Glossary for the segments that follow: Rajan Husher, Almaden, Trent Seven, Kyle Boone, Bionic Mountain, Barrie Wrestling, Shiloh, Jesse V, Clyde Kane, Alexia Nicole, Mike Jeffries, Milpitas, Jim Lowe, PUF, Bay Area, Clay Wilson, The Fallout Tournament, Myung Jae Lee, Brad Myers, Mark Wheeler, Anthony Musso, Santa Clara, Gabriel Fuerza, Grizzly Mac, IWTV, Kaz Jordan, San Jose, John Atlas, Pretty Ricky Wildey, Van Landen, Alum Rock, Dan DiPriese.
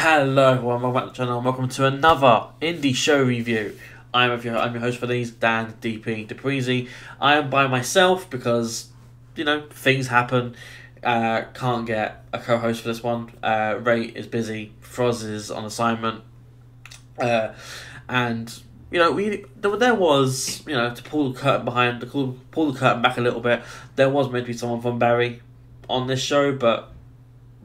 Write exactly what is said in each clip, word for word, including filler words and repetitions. Hello everyone, welcome back to the channel and welcome to another indie show review. I'm your, I'm your host for these, Dan D P DiPriese. I am by myself because, you know, things happen. Uh, can't get a co-host for this one. Uh, Ray is busy, Frozzy is on assignment. Uh, and, you know, we there was, you know, to pull the curtain behind, to pull the curtain back a little bit, there was meant to be someone from Barrie on this show, but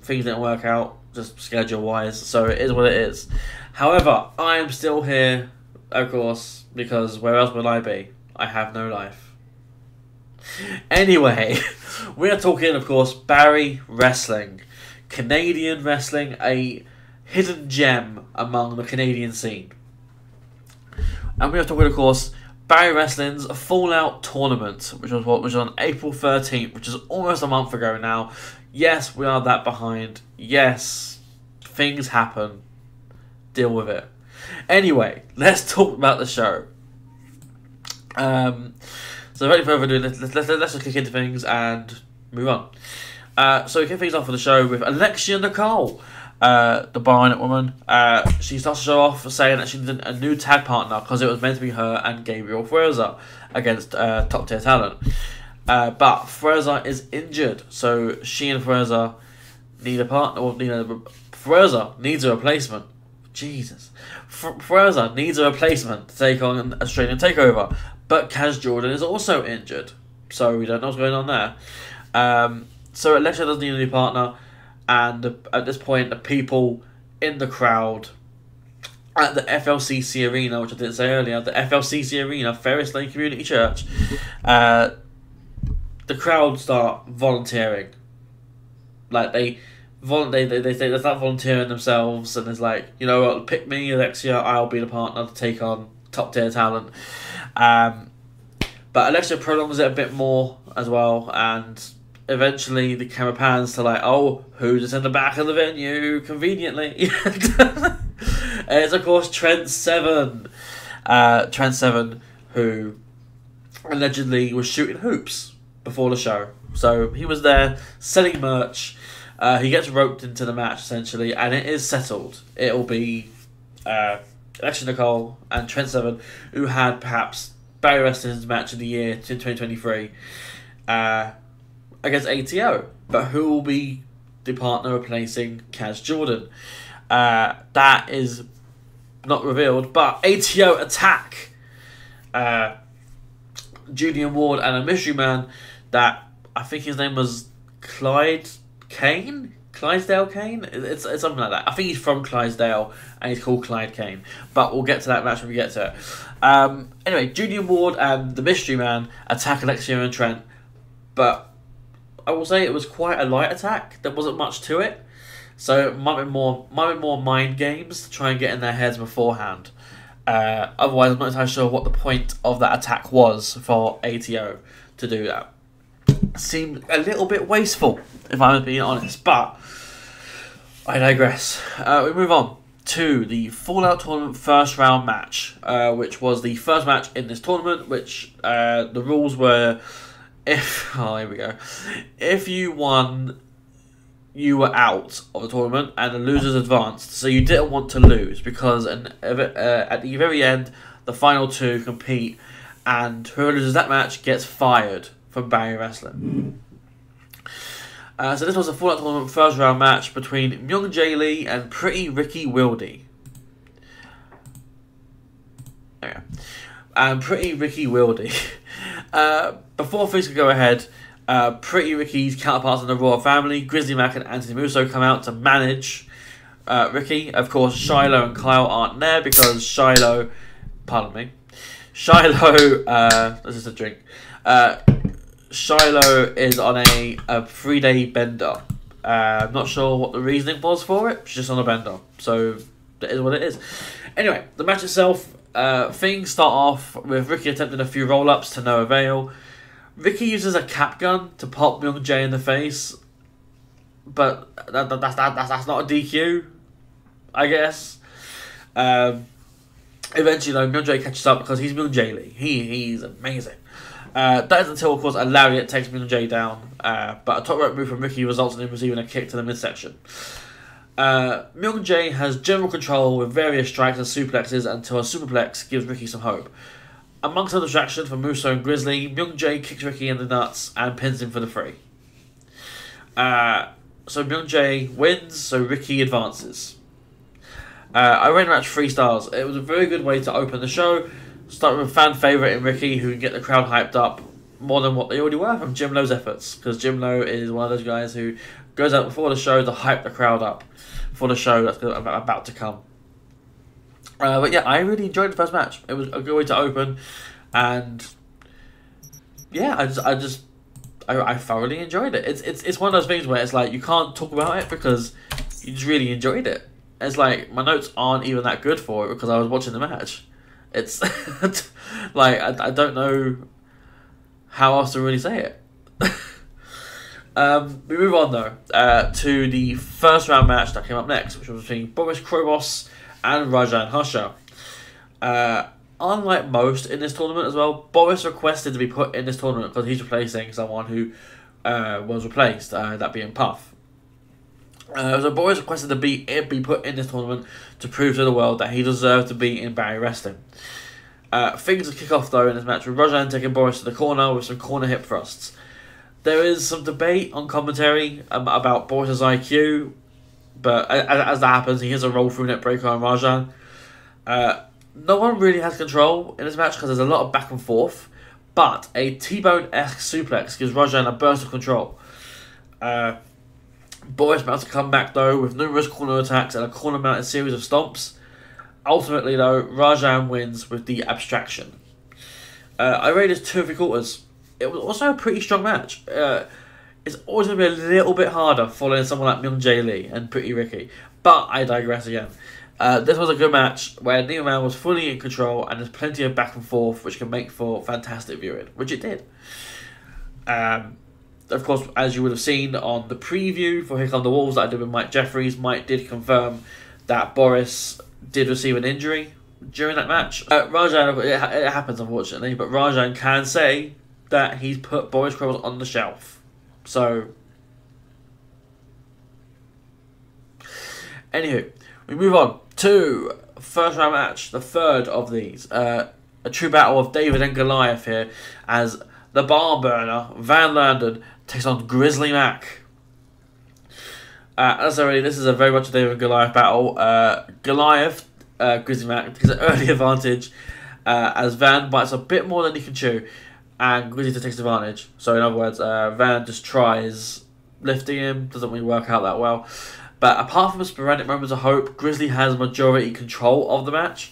things didn't work out. Just schedule-wise, so it is what it is. However, I am still here, of course, because where else would I be? I have no life. Anyway, we are talking, of course, Barrie Wrestling. Canadian wrestling, a hidden gem among the Canadian scene. And we are talking, of course, Barrie Wrestling's Fallout Tournament, which was what was on April thirteenth, which is almost a month ago now. Yes, we are that behind. Yes, things happen. Deal with it. Anyway, let's talk about the show. Um, so without further ado, let's, let's, let's just click into things and move on. Uh, so we kick things off for the show with Alexia Nicole, uh, the Bionic woman. Uh, she starts the show off saying that she needed a new tag partner because it was meant to be her and Gabriel Fuerza against uh, top-tier talent. Uh, but Frozzy is injured, so she and Frozzy need a partner. Or need a Frozzy needs a replacement. Jesus, Frozzy needs a replacement to take on an Australian Takeover. But Kaz Jordan is also injured, so we don't know what's going on there. Um, so Alexia doesn't need a new partner, and at this point, the people in the crowd at the F L C C Arena, which I didn't say earlier, the F L C C Arena, Ferris Lane Community Church. Uh, The crowd start volunteering, like they, they they they they start volunteering themselves, and it's like, you know what, pick me, Alexia, I'll be the partner to take on top tier talent. Um, but Alexia prolongs it a bit more as well, and eventually the camera pans to like, oh, who's in the back of the venue? Conveniently, it's of course Trent Seven, uh, Trent Seven, who allegedly was shooting hoops before the show. So he was there selling merch. Uh, he gets roped into the match essentially, and it is settled. It'll be uh, Alexia Nicole and Trent Seven, who had perhaps Barrie Wrestling's match of the year in twenty twenty-three uh, against A T O. But who will be the partner replacing Kaz Jordan? Uh, that is not revealed, but A T O attack uh, Julian Ward and a mystery man that I think his name was Clyde Kane, Clydesdale Kane. It's it's something like that. I think he's from Clydesdale and he's called Clyde Kane. But we'll get to that match when we get to it. Um. Anyway, Julian Ward and the mystery man attack Alexia and Trent, but I will say it was quite a light attack. There wasn't much to it, so it might be more might be more mind games to try and get in their heads beforehand. Uh, otherwise, I'm not entirely sure what the point of that attack was for A T O to do that. Seemed a little bit wasteful, if I'm being honest, but I digress. Uh, we move on to the Fallout Tournament first round match, uh, which was the first match in this tournament, which uh, the rules were, if, oh, here we go, if you won, you were out of the tournament and the losers advanced, so you didn't want to lose because an, uh, at the very end, the final two compete and whoever loses that match gets fired from Barrie Wrestling. Uh, so this was a Fallout Tournament first round match between Myung Jae Lee and Pretty Ricky Wildey. There we go. And Pretty Ricky Wildey. Uh, before things could go ahead, Uh, Pretty Ricky's counterparts in the Royal Family, Grizzly Mac and Anthony Musso, come out to manage uh, Ricky. Of course, Shiloh and Kyle aren't there because Shiloh, pardon me, Shiloh, uh, this is a drink, uh, Shiloh is on a, a three-day bender. Uh, I'm not sure what the reasoning was for it, she's just on a bender, so that is what it is. Anyway, the match itself, uh, things start off with Ricky attempting a few roll-ups to no avail. Ricky uses a cap gun to pop Myung Jae in the face, but that, that, that, that, that's not a D Q, I guess. Um, eventually, though, Myung Jae catches up because he's Myung Jae Lee. He, he's amazing. Uh, that is until, of course, a lariat takes Myung Jae down, uh, but a top rope move from Ricky results in him receiving a kick to the midsection. Uh, Myung Jae has general control with various strikes and suplexes until a superplex gives Ricky some hope. Amongst her distraction for Musso and Grizzly, Myung Jae kicks Ricky in the nuts and pins him for the three. Uh, so Myung Jae wins, so Ricky advances. Uh, I rated the match three stars. It was a very good way to open the show. Start with a fan favourite in Ricky who can get the crowd hyped up more than what they already were from Jim Lowe's efforts, because Jim Lowe is one of those guys who goes out before the show to hype the crowd up for the show that's about to come. Uh, but yeah, I really enjoyed the first match. It was a good way to open, and yeah, I just, I just, I, I thoroughly enjoyed it. It's, it's, it's one of those things where it's like you can't talk about it because you just really enjoyed it. It's like my notes aren't even that good for it because I was watching the match. It's like I, I don't know how else to really say it. um, we move on though uh, to the first round match that came up next, which was between Boris Krovos and Rajan Husher. Uh, unlike most in this tournament as well, Boris requested to be put in this tournament because he's replacing someone who uh, was replaced, uh, that being Puff. Uh, so Boris requested to be, be put in this tournament to prove to the world that he deserved to be in Barrie Wrestling. Uh, things will kick off though in this match with Rajan taking Boris to the corner with some corner hip thrusts. There is some debate on commentary um, about Boris's I Q, but as that happens, he has a roll through net breaker on Rajan. Uh, no one really has control in this match because there's a lot of back and forth, but a T-Bone-esque suplex gives Rajan a burst of control. Uh, Boris mounts a comeback though with numerous corner attacks and a corner-mounted series of stomps. Ultimately though, Rajan wins with the abstraction. Uh, I rated this two and three quarters. It was also a pretty strong match. Uh, It's always going to be a little bit harder following someone like Myung Jae Lee and Pretty Ricky. But I digress again. Uh, this was a good match where Neil Man was fully in control and there's plenty of back and forth which can make for fantastic viewing, which it did. Um, of course, as you would have seen on the preview for Here Come the Wolves that I did with Mike Jeffries, Mike did confirm that Boris did receive an injury during that match. Uh, Rajan, it, it happens unfortunately, but Rajan can say that he's put Boris Krovos on the shelf. So, anywho, we move on to first round match, the third of these. Uh, a true battle of David and Goliath here as the barn burner, Van Landen, takes on Grizzly Mac. Uh, as I already, this is a very much a David and Goliath battle. Uh, Goliath, uh, Grizzly Mac, takes an early advantage uh, as Van bites a bit more than he can chew. And Grizzly takes advantage. So in other words, uh, Van just tries lifting him. Doesn't really work out that well. But apart from sporadic moments of hope, Grizzly has majority control of the match.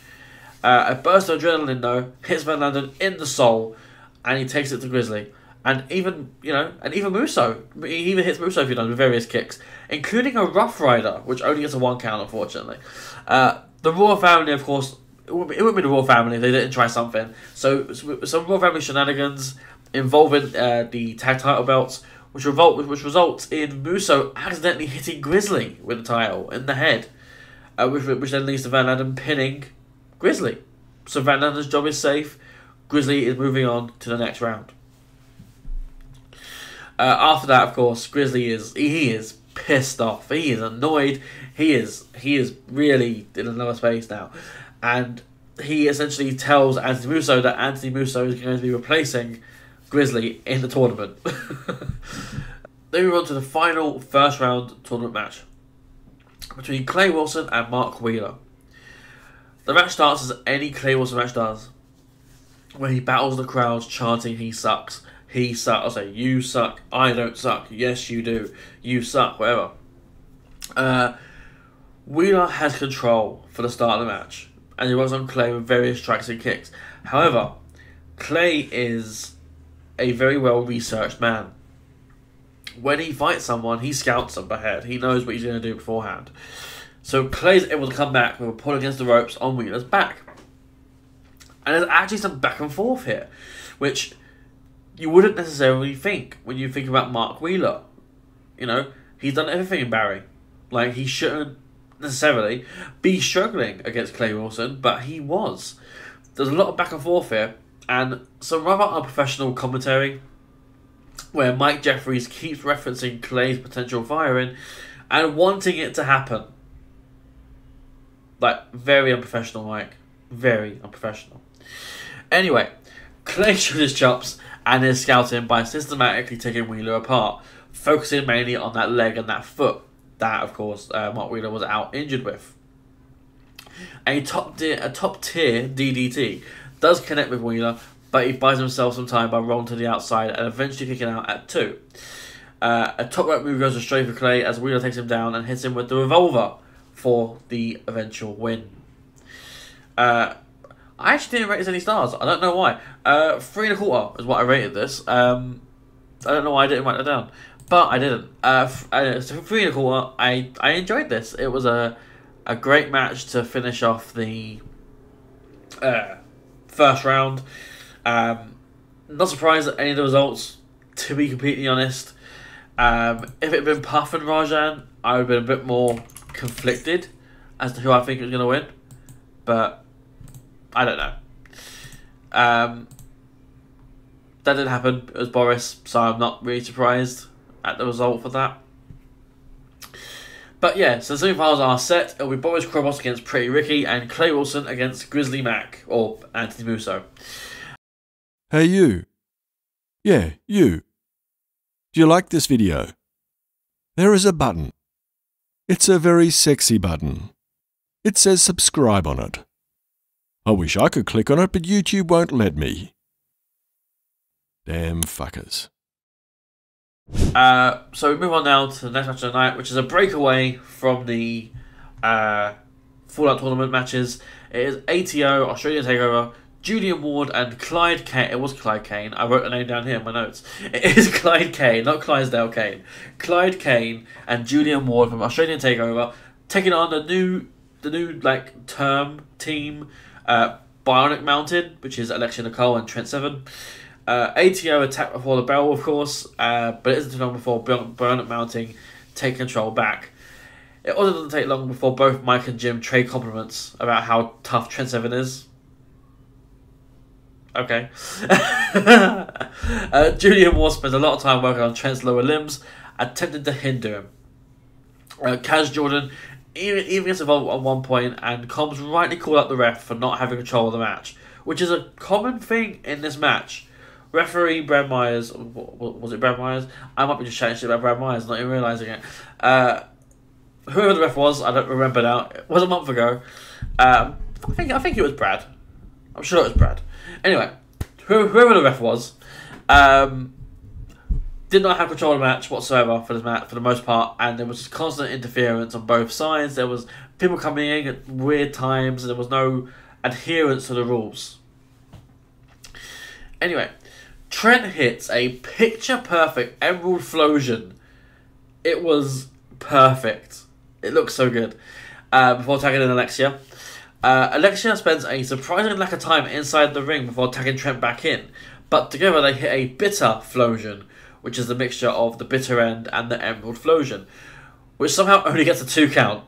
Uh, a burst of adrenaline, though, hits Van Landen in the soul. And he takes it to Grizzly. And even, you know, and even Musso. He even hits Musso a few times with various kicks. Including a Rough Rider, which only gets a one count, unfortunately. Uh, the Raw family, of course... It wouldn't be the Raw family if they didn't try something. So, some Raw family shenanigans involving uh, the tag title belts, which, revolt, which results in Musso accidentally hitting Grizzly with the title in the head, uh, which, which then leads to Van Landen pinning Grizzly. So, Van Landen's job is safe. Grizzly is moving on to the next round. Uh, after that, of course, Grizzly is he is pissed off. He is annoyed. He is he is really in another space now. And he essentially tells Anthony Musso that Anthony Musso is going to be replacing Grizzly in the tournament. Then we move on to the final first round tournament match between Clay Wilson and Mark Wheeler. The match starts as any Clay Wilson match does, where he battles the crowds chanting he sucks, he sucks, I'll say you suck, I don't suck, yes you do, you suck, whatever. Uh, Wheeler has control for the start of the match. And he works on Clay with various strikes and kicks. However, Clay is a very well-researched man. When he fights someone, he scouts them ahead. He knows what he's going to do beforehand. So Clay's able to come back with a pull against the ropes on Wheeler's back. And there's actually some back and forth here, which you wouldn't necessarily think when you think about Mark Wheeler. You know, he's done everything in Barrie. Like, he shouldn't necessarily be struggling against Clay Wilson, but he was. There's a lot of back and forth here, and some rather unprofessional commentary where Mike Jeffries keeps referencing Clay's potential firing and wanting it to happen. Like, very unprofessional, Mike. Very unprofessional. Anyway, Clay showed his chops and his scouting by systematically taking Wheeler apart, focusing mainly on that leg and that foot that, of course, uh, Mark Wheeler was out injured with. A top-tier a top tier D D T does connect with Wheeler, but he buys himself some time by rolling to the outside and eventually kicking out at two. Uh, a top rope move goes astray for Clay as Wheeler takes him down and hits him with the revolver for the eventual win. Uh, I actually didn't rate this any stars. I don't know why. Uh, three and a quarter is what I rated this. Um, I don't know why I didn't write that down, but I didn't. Uh, I, so three and a quarter. I I enjoyed this. It was a a great match to finish off the uh, first round. Um, not surprised at any of the results, to be completely honest. Um, if it had been Puff and Rajan, I would have been a bit more conflicted as to who I think was going to win. But I don't know. Um, that didn't happen. It was Boris, so I'm not really surprised at the result for that. But yeah, so the semifinals are set. It'll be Boris Krovos against Pretty Ricky and Clay Wilson against Grizzly Mac, or Anthony Musso. Hey you. Yeah, you. Do you like this video? There is a button. It's a very sexy button. It says subscribe on it. I wish I could click on it, but YouTube won't let me. Damn fuckers. Uh, so we move on now to the next match of the night, which is a breakaway from the uh, Fallout Tournament matches. It is A T O, Australian Takeover, Julian Ward and Clyde Kane. It was Clyde Kane. I wrote the name down here in my notes. It is Clyde Kane, not Clydesdale Kane. Clyde Kane and Julian Ward from Australian Takeover taking on the new, the new like term team, uh, Bionic Mountain, which is Alexia Nicole and Trent Seven. Uh, A T O attack before the bell, of course, uh, but it isn't too long before Bionic Mountain take control back. It also doesn't take long before both Mike and Jim trade compliments about how tough Trent Seven is. Okay. uh, Julian Ward spends a lot of time working on Trent's lower limbs, attempting to hinder him. Uh, Kaz Jordan even, even gets involved at one point, and Combs rightly called out the ref for not having control of the match, which is a common thing in this match. Referee Brad Myers, was it Brad Myers? I might be just shouting shit about Brad Myers, not even realising it. Uh, whoever the ref was, I don't remember now. It was a month ago. Um, I think I think it was Brad. I'm sure it was Brad. Anyway, whoever the ref was, um, did not have control of the match whatsoever for this match for the most part, and there was just constant interference on both sides. There was people coming in at weird times, and there was no adherence to the rules. Anyway, Trent hits a picture perfect Emerald Flosion. It was perfect. It looked so good. Uh, before tagging in Alexia. Uh, Alexia spends a surprising lack of time inside the ring before tagging Trent back in, but together they hit a bitter Flosion, which is the mixture of the bitter end and the Emerald Flosion, which somehow only gets a two count.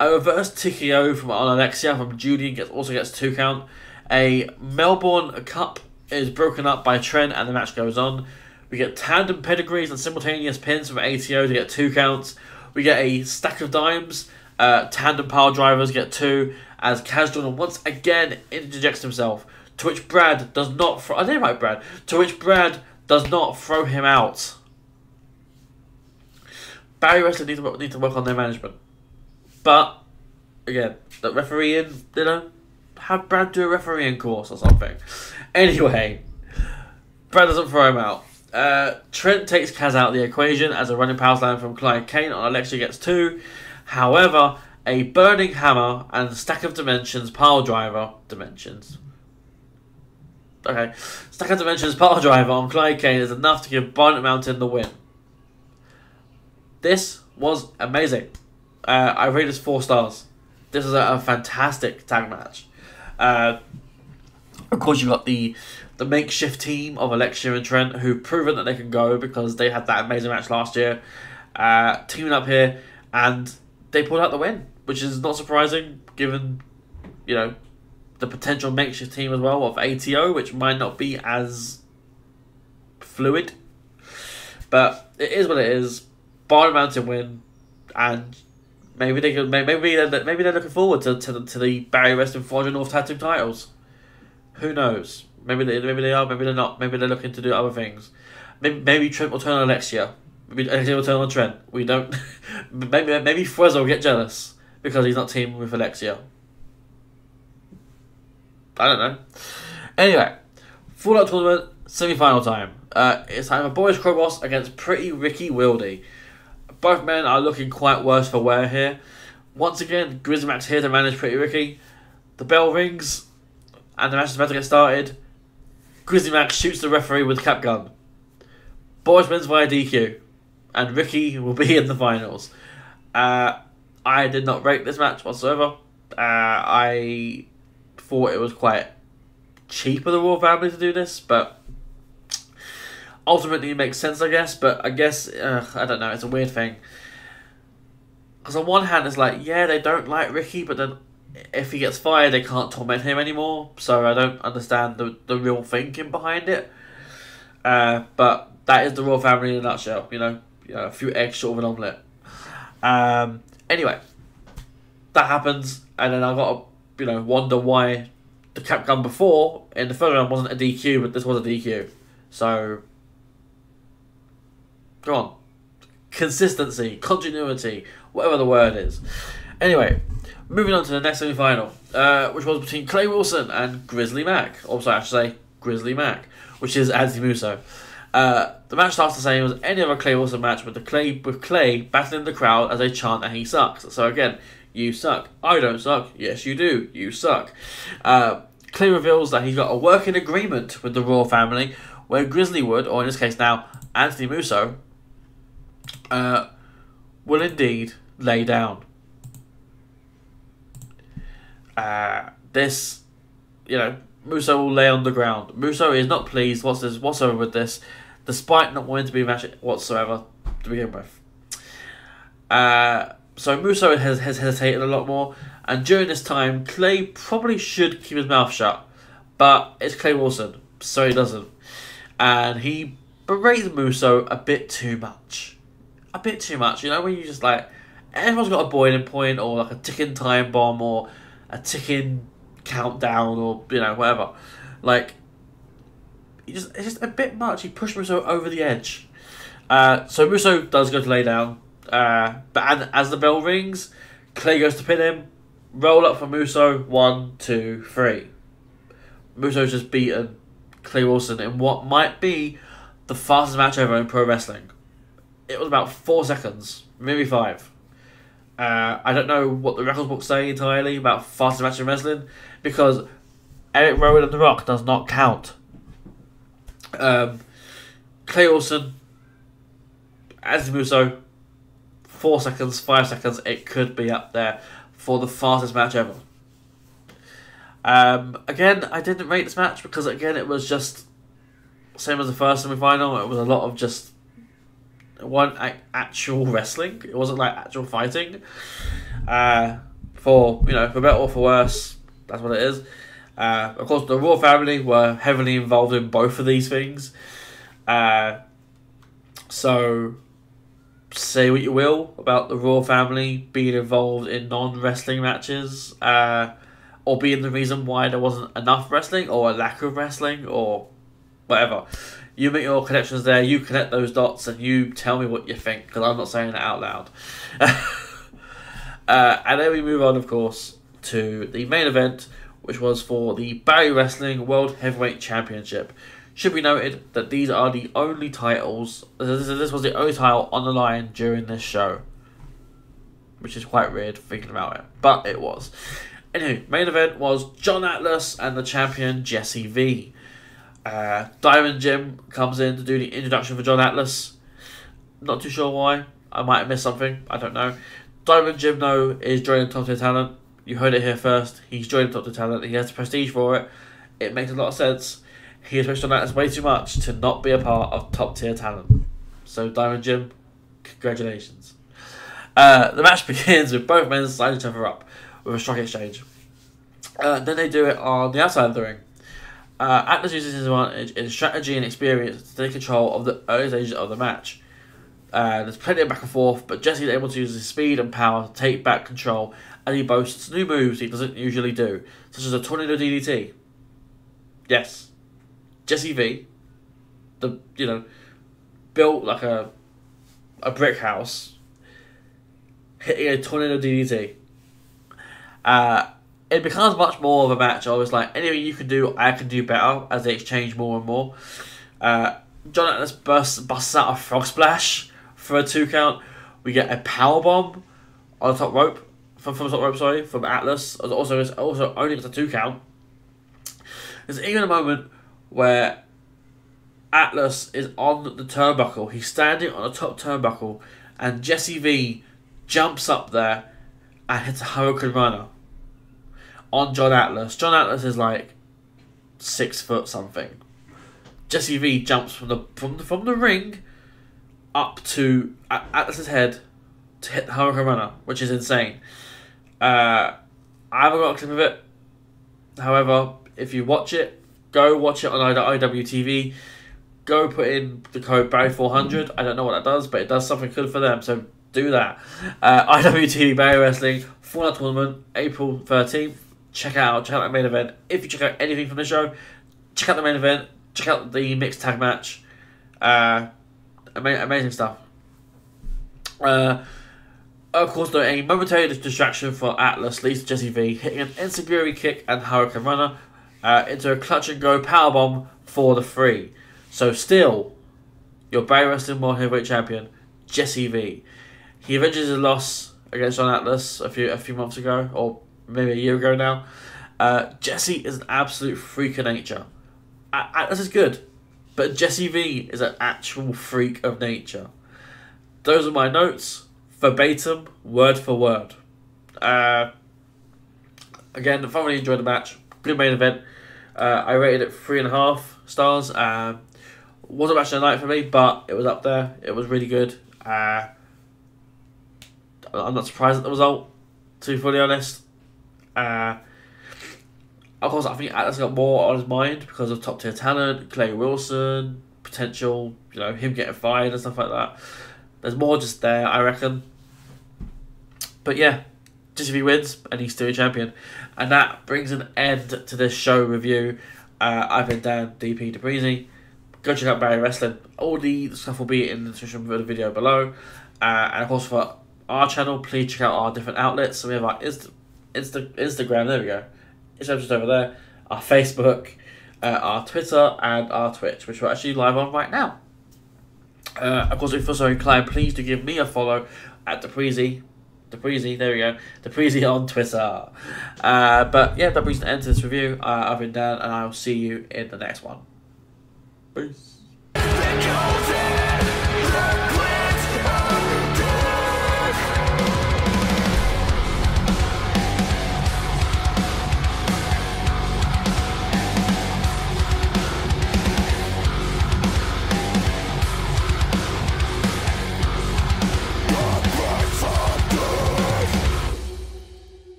A reverse T K O from on Alexia from Julian gets, also gets two count. A Melbourne Cup is broken up by Trent and the match goes on. We get tandem pedigrees and simultaneous pins from A T O to get two counts. We get a stack of dimes. Uh, tandem power drivers get two as Kaz Jordan once again interjects himself, to which Brad does not throw, I didn't write Brad, to which Brad does not throw him out. Barrie Wrestling need to, need to work on their management, but again, the refereeing, you know, have Brad do a refereeing course or something. Anyway, Brad doesn't throw him out. Uh, Trent takes Kaz out of the equation as a running power slam from Clyde Kane on Alexia gets two. However, a burning hammer and a stack of dimensions pile driver dimensions. Okay, stack of dimensions pile driver on Clyde Kane is enough to give Bionic Mountain the win. This was amazing. Uh, I rate this four stars. This is a, a fantastic tag match. Uh, of course, you got the the makeshift team of Alexia and Trent, who've proven that they can go because they had that amazing match last year. Uh, teaming up here. And they pulled out the win, which is not surprising given, you know, the potential makeshift team as well of A T O, which might not be as fluid. But it is what it is. Barrie Mountain win, and maybe they could, maybe they're, maybe they're looking forward to to the, to the Barrie Wrestling Florida North Tag Team titles. Who knows? Maybe they maybe they are. Maybe they're not. Maybe they're looking to do other things. Maybe maybe Trent will turn on Alexia. Maybe Alexia will turn on Trent. We don't. maybe maybe Frozzy will get jealous because he's not teaming with Alexia. I don't know. Anyway, Fallout Tournament semi-final time. Uh, it's time for Boris Krovos against Pretty Ricky Wildey. Both men are looking quite worse for wear here. Once again, Grizzly Mac's here to manage Pretty Ricky. The bell rings, and the match is about to get started. Grizzly Mac shoots the referee with a cap gun. Boris wins via D Q, and Ricky will be in the finals. Uh, I did not rate this match whatsoever. Uh, I thought it was quite cheap of the Royal Family to do this, but ultimately it makes sense, I guess. But I guess, uh, I don't know, it's a weird thing. Because on one hand, it's like, yeah, they don't like Ricky, but then if he gets fired, they can't torment him anymore. So I don't understand the, the real thinking behind it. Uh, but that is the Royal Family in a nutshell, you know, you know a few eggs short of an omelette. Um, anyway, that happens, and then I've got to, you know, wonder why the cap gun before in the third round wasn't a D Q, but this was a D Q. So, go on. Consistency, continuity, whatever the word is. Anyway, moving on to the next semi-final, uh, which was between Clay Wilson and Grizzly Mac. Or sorry, I should say Grizzly Mac, which is Anthony Musso. Uh, the match starts the same as any other Clay Wilson match, with the Clay with Clay battling the crowd as they chant that he sucks. So again, you suck. I don't suck. Yes, you do. You suck. Uh, Clay reveals that he's got a working agreement with the Royal Family, where Grizzly would, or in this case now, Anthony Musso, uh, will indeed lay down. Uh, this, you know, Musso will lay on the ground. Musso is not pleased whatsoever with this, despite not wanting to be a match whatsoever to begin with. Uh... So Musso has, has hesitated a lot more, and during this time, Clay probably should keep his mouth shut, but it's Clay Wilson, so he doesn't. And he berates Musso a bit too much. A bit too much, you know, when you just like, everyone's got a boiling point, or like a ticking time bomb, or a ticking countdown, or, you know, whatever. Like, you just, it's just a bit much. He pushed Musso over the edge. Uh, so Musso does go to lay down. Uh, but and as the bell rings, Clay goes to pin him. Roll up for Musso. One, two, three. Musso's just beaten Clay Wilson in what might be the fastest match ever in pro wrestling. It was about four seconds, maybe five. Uh, I don't know what the records books say entirely about fastest match in wrestling, because Eric Rowan and The Rock does not count. Um, Clay Wilson, as Musso. Four seconds, five seconds, it could be up there for the fastest match ever. Um, again, I didn't rate this match because, again, it was just same as the first semi-final. It was a lot of just one actual wrestling. It wasn't like actual fighting. Uh, for, you know, for better or for worse, that's what it is. Uh, of course, the Royal Family were heavily involved in both of these things. Uh, so say what you will about the Royal Family being involved in non-wrestling matches, uh, or being the reason why there wasn't enough wrestling, or a lack of wrestling, or whatever. You make your connections there, you connect those dots, and you tell me what you think, because I'm not saying it out loud. uh, and then we move on, of course, to the main event, which was for the Barrie Wrestling World Heavyweight Championship. Should be noted that these are the only titles, this was the only title on the line during this show. Which is quite weird thinking about it, but it was. Anyway, main event was John Atlas and the champion Jesse V. Uh, Diamond Jim comes in to do the introduction for John Atlas. Not too sure why, I might have missed something, I don't know. Diamond Jim, though, is joining Top Tier Talent. You heard it here first, he's joining Top Tier Talent, he has the prestige for it. It makes a lot of sense. He has pushed on that way too much to not be a part of Top Tier Talent. So, Diamond Jim, congratulations. Uh, the match begins with both men sliding each other up with a shock exchange. Uh, then they do it on the outside of the ring. Uh, Atlas uses his advantage in strategy and experience to take control of the early stages of the match. Uh, there's plenty of back and forth, but Jesse is able to use his speed and power to take back control, and he boasts new moves he doesn't usually do, such as a tornado D D T. Yes, Jesse V, the you know, built like a a brick house, hitting a tornado D D T. Uh, it becomes much more of a match. I was like, anything you can do, I can do better, as they exchange more and more. Uh, John Atlas bursts busts out a frog splash for a two count. We get a power bomb on the top rope from from the top rope. Sorry, from Atlas. Also, it's also only gets a two count. There's even a moment where Atlas is on the turnbuckle. He's standing on the top turnbuckle, and Jesse V jumps up there and hits a Hurricane Runner on John Atlas. John Atlas is like six foot something. Jesse V jumps from the from the, from the ring up to Atlas's head to hit the Hurricane Runner, which is insane. Uh, I haven't got a clip of it. However, if you watch it, go watch it on I W T V. Go put in the code Barrie four hundred. I don't know what that does, but it does something good for them, so do that. Uh, I W T V Barrie Wrestling Fallout Tournament, April thirteenth. Check out check out that main event. If you check out anything from the show, check out the main event. Check out the mixed tag match. Uh, ama amazing stuff. Uh, of course, though, a momentary distraction for Atlas leads to Jesse V hitting an enziguri kick and Hurricane Runner uh, into a clutch and go powerbomb for the three. So still, your Barrie Wrestling World Heavyweight Champion, Jesse V. He avenges his loss against John Atlas a few a few months ago, or maybe a year ago now. Uh, Jesse is an absolute freak of nature. Atlas is good, but Jesse V is an actual freak of nature. Those are my notes, verbatim, word for word. Uh, again, thoroughly enjoyed the match. Good main event. Uh, I rated it three and a half stars. Uh, wasn't match of the night for me, but it was up there. It was really good. Uh, I'm not surprised at the result, to be fully honest. Uh, Of course, I think Atlas got more on his mind because of top tier talent, Clay Wilson, potential, you know, him getting fired and stuff like that. There's more just there, I reckon. But yeah, just if he wins, and he's still a champion. And that brings an end to this show review. Uh, I've been Dan D P DiPriese. Go check out Barrie Wrestling. All the stuff will be in the description for the video below. Uh, and of course, for our channel, please check out our different outlets. So we have our Insta Insta Instagram, there we go. It's just over there, our Facebook, uh, our Twitter, and our Twitch, which we're actually live on right now. Uh, of course, if you're so inclined, please do give me a follow at DiPriese. DiPriese, there we go. DiPriese on Twitter. Uh, but yeah, that brings an end to this review. Uh, I've been Dan, and I'll see you in the next one. Peace.